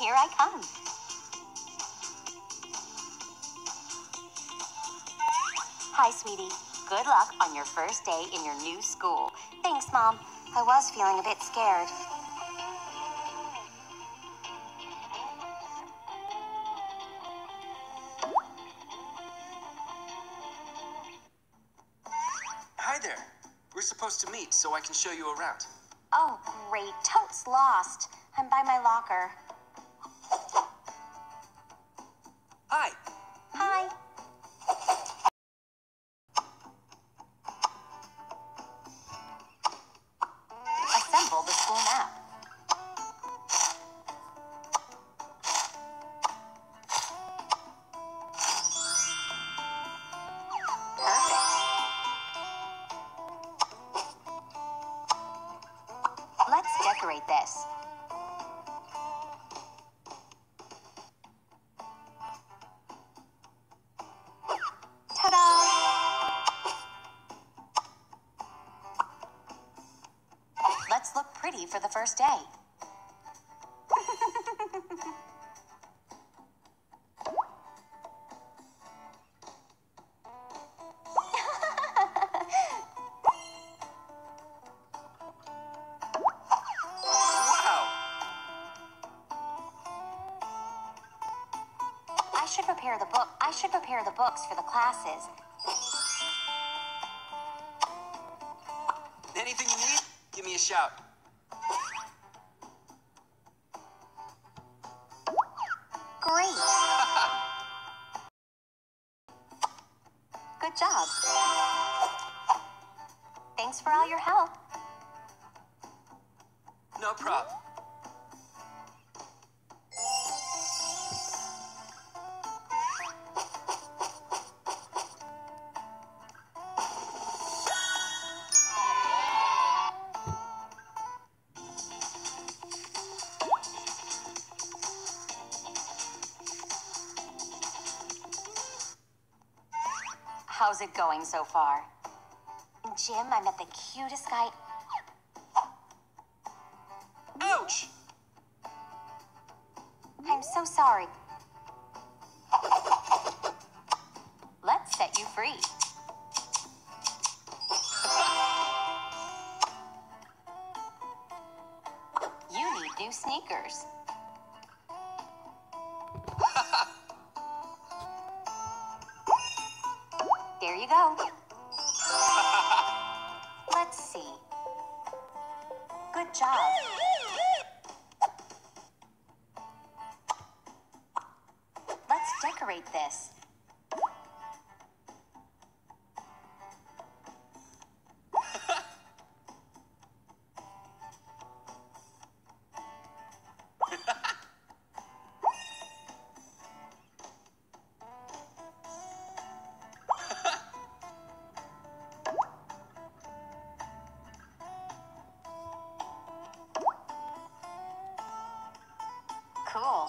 here I come. Hi, sweetie. Good luck on your first day in your new school. Thanks, Mom. I was feeling a bit scared. Hi there. We're supposed to meet so I can show you around. Oh, great. Totes lost. I'm by my locker. Hi. Hi. Assemble the school map. Perfect. Let's decorate this. Let's look pretty for the first day. Wow! I should prepare the books for the classes. Anything you need? Give me a shout. Great. Good job. Thanks for all your help. No problem. How's it going so far? Jim, I met the cutest guy. Ouch! I'm so sorry. Let's set you free. You need new sneakers. There you go. Let's see. Good job. Let's decorate this. Cool.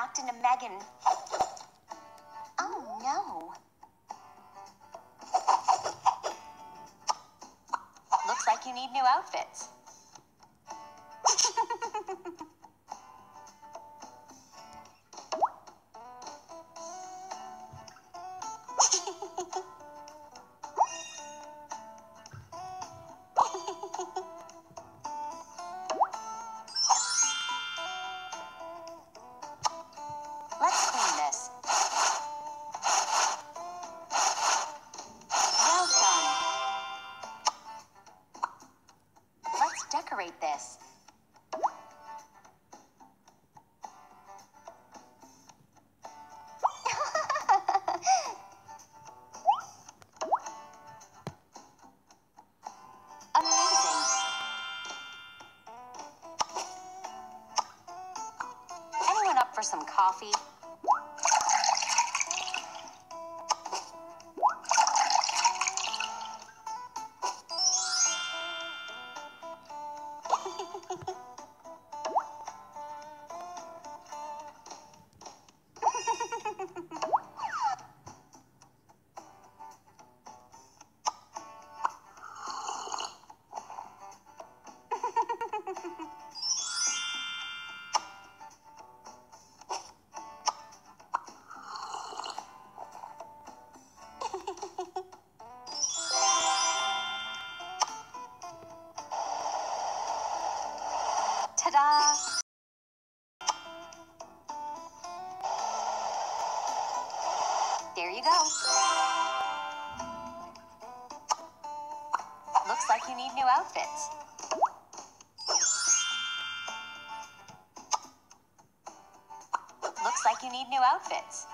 knocked into Megan. Oh no. Looks like you need new outfits. Let's clean this. Well done. Let's decorate this. Amazing. Anyone up for some coffee? Ta-da! There you go. Looks like you need new outfits. Looks like you need new outfits.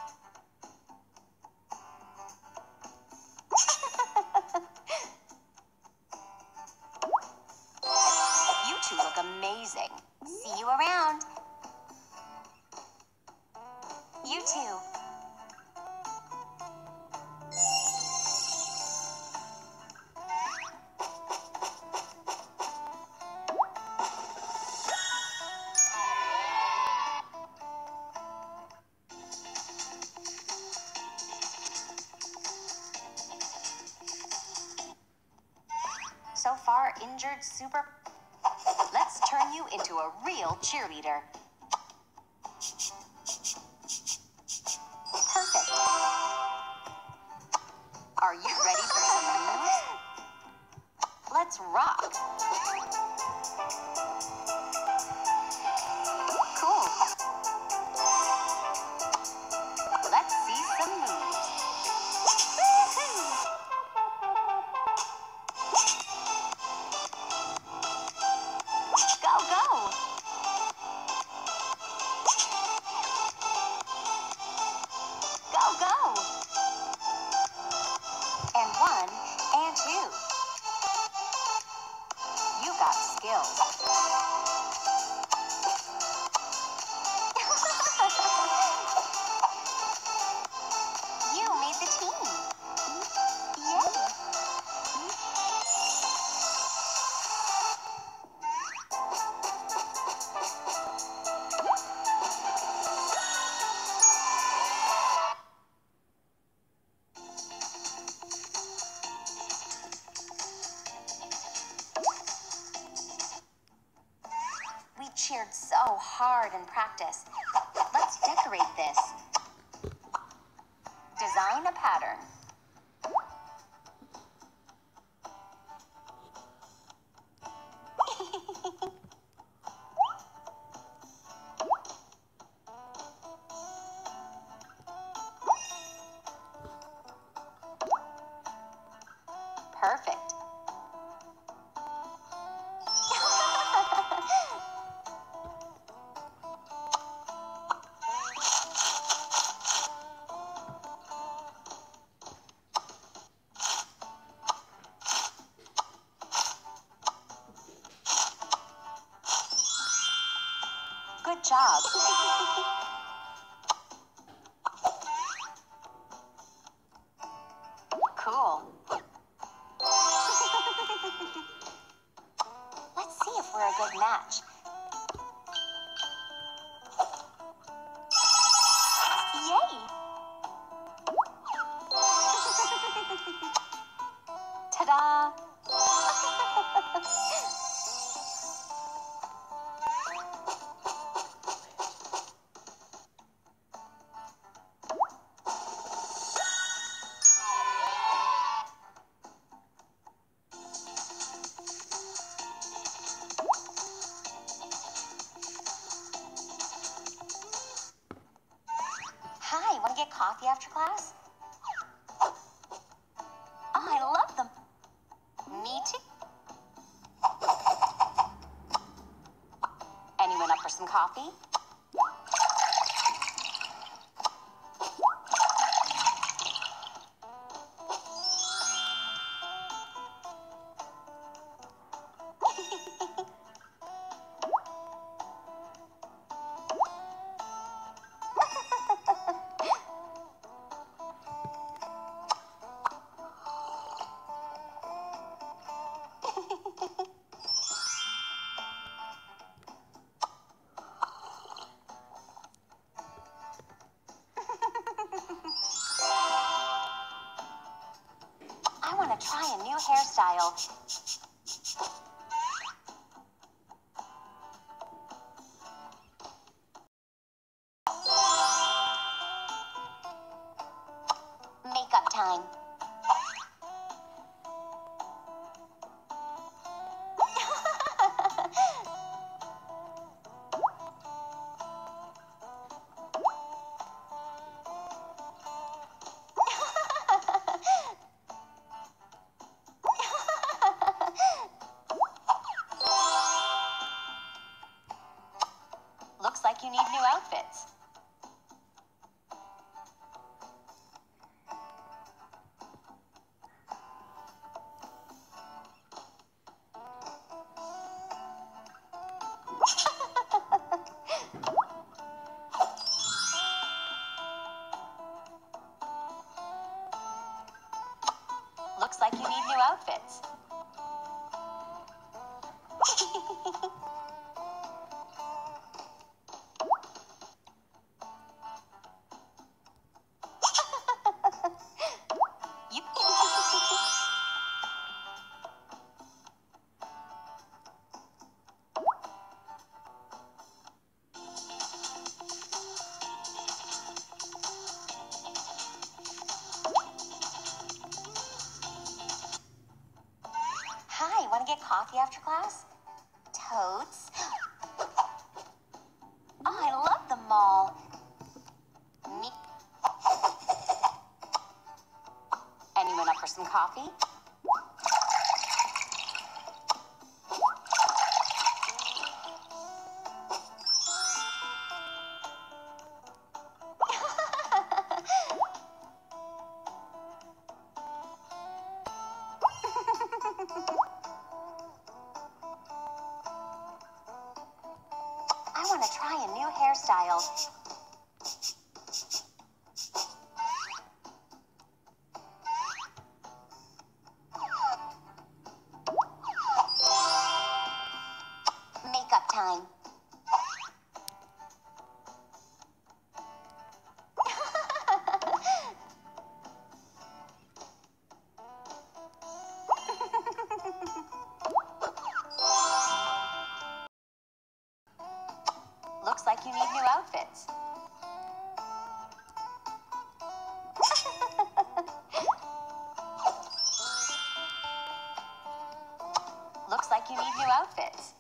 You two look amazing. See you around. You too. So far, injured super. Let's turn you into a real cheerleader. Perfect. Are you ready for some moves? Let's rock. Cool. Let's see some moves. And one, and two. You got skills. You made the team. Yay. Cheered so hard in practice. Let's decorate this. Design a pattern. Perfect. Hey, want to get coffee after class? Oh, I love them. Me too. Anyone up for some coffee? Try a new hairstyle. Makeup time. Looks like you need new outfits. Looks like you need new outfits. Get coffee after class? Totes. Oh, I love them all. Me. Anyone up for some coffee? I want to try a new hairstyle. Makeup time. Looks like you need new outfits. Looks like you need new outfits.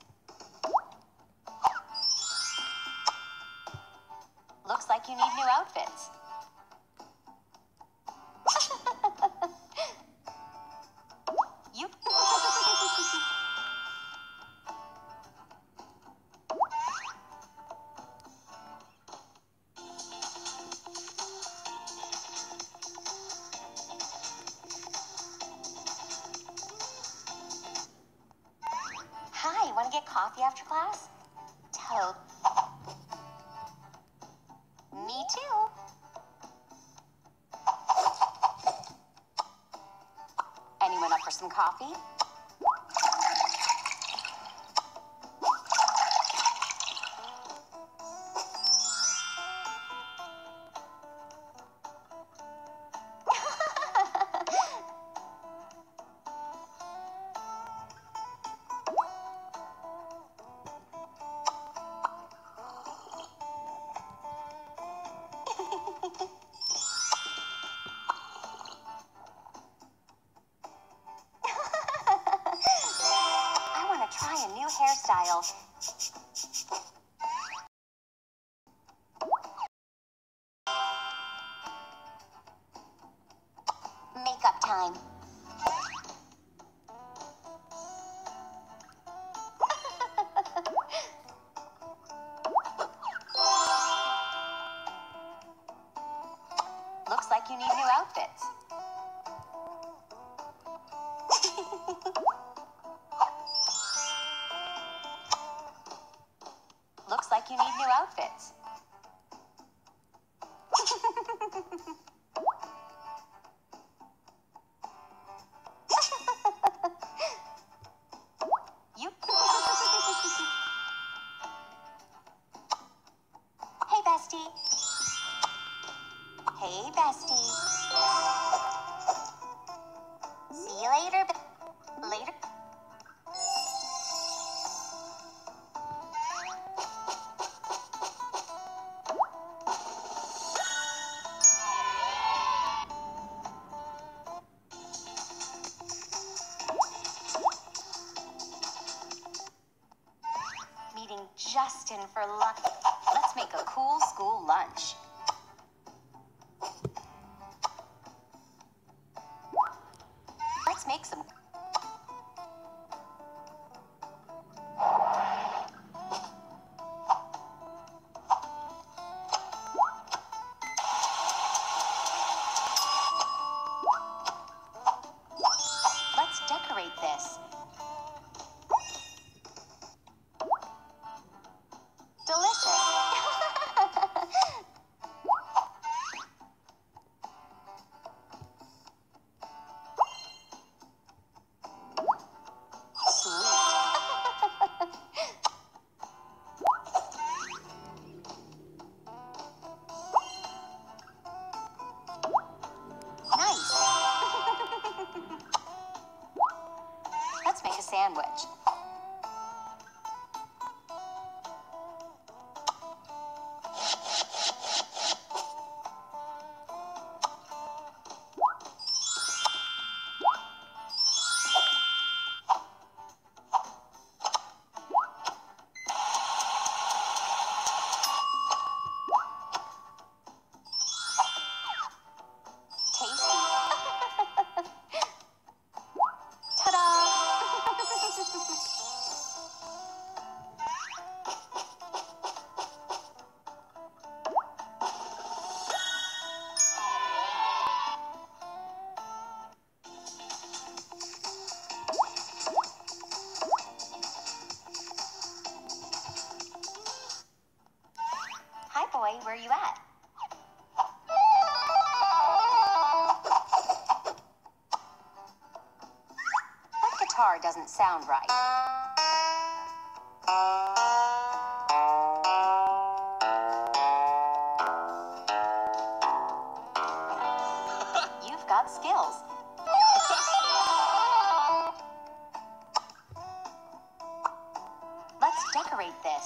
Looks like you need new outfits. You. Want to get coffee after class? Totes. Me too. Anyone up for some coffee? Looks like you need new outfits. Looks like you need new outfits. You. Hey, bestie. Hey, bestie. See you later. Later. Meeting Justin for lunch. Let's make a cool school lunch. Let's make some. Let's decorate this. Let's make a sandwich. Hi, boy, where are you at? That guitar doesn't sound right. You've got skills. Let's decorate this.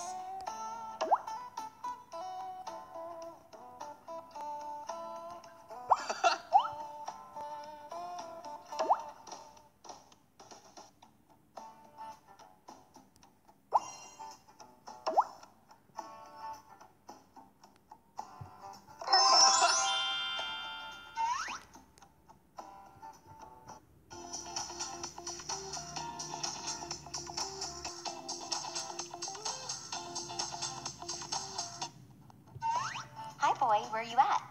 Hi, boy, where are you at?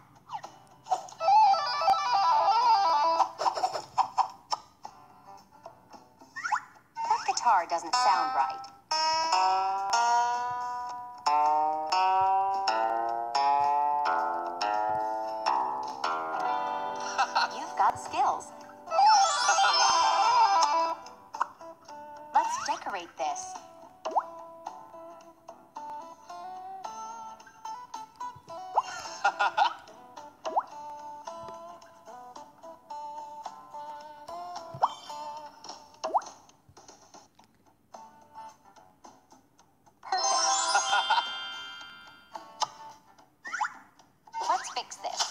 That guitar doesn't sound right. You've got skills. Let's decorate this. Fix this.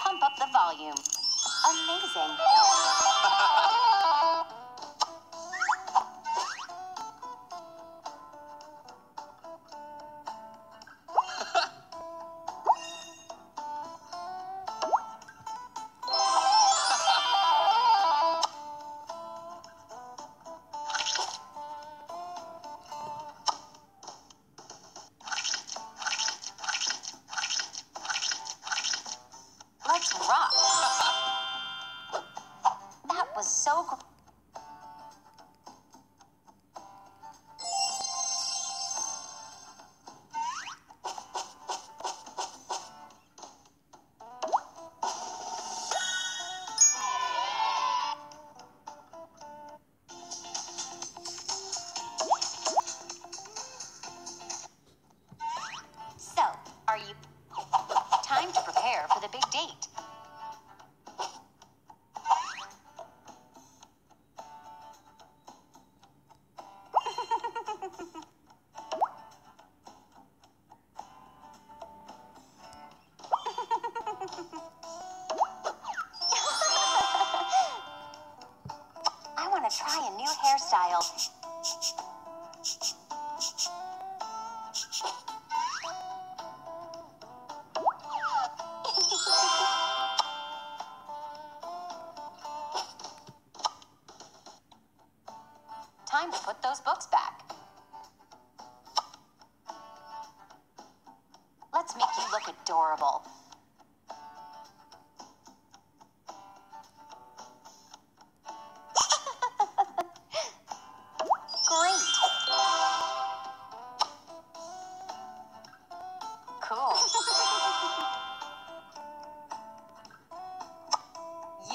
Pump up the volume. Amazing. Time to put those books back. Let's make you look adorable. Great. Cool.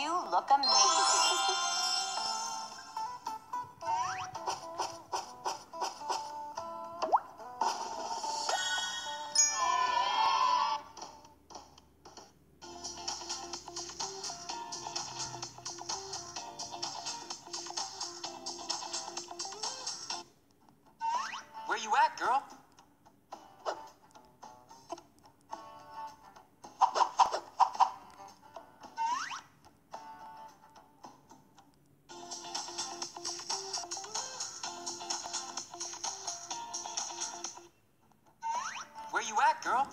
You look amazing. Where you at, girl? Where you at, girl?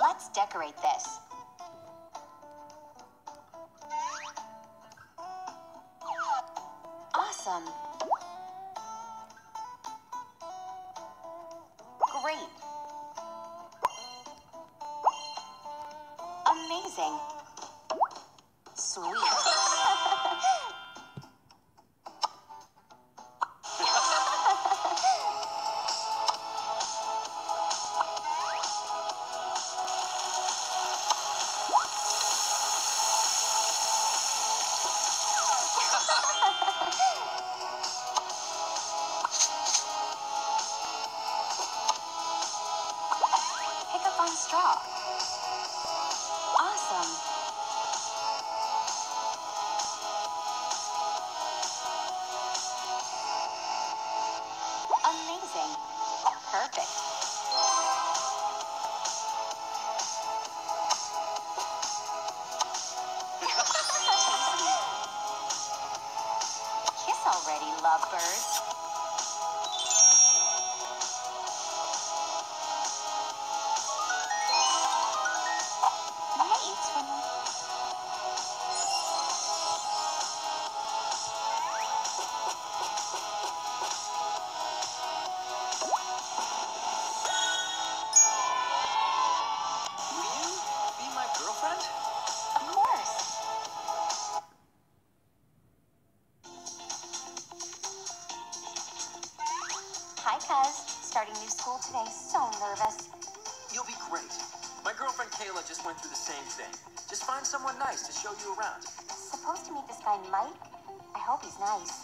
Let's decorate this. Awesome. Great. Amazing. Sweet. Straw. Awesome. Amazing. Perfect. Kiss already, lovebirds. Hi, cuz. Starting new school today, so nervous. You'll be great. My girlfriend Kayla just went through the same thing. Just find someone nice to show you around. Supposed to meet this guy Mike? I hope he's nice.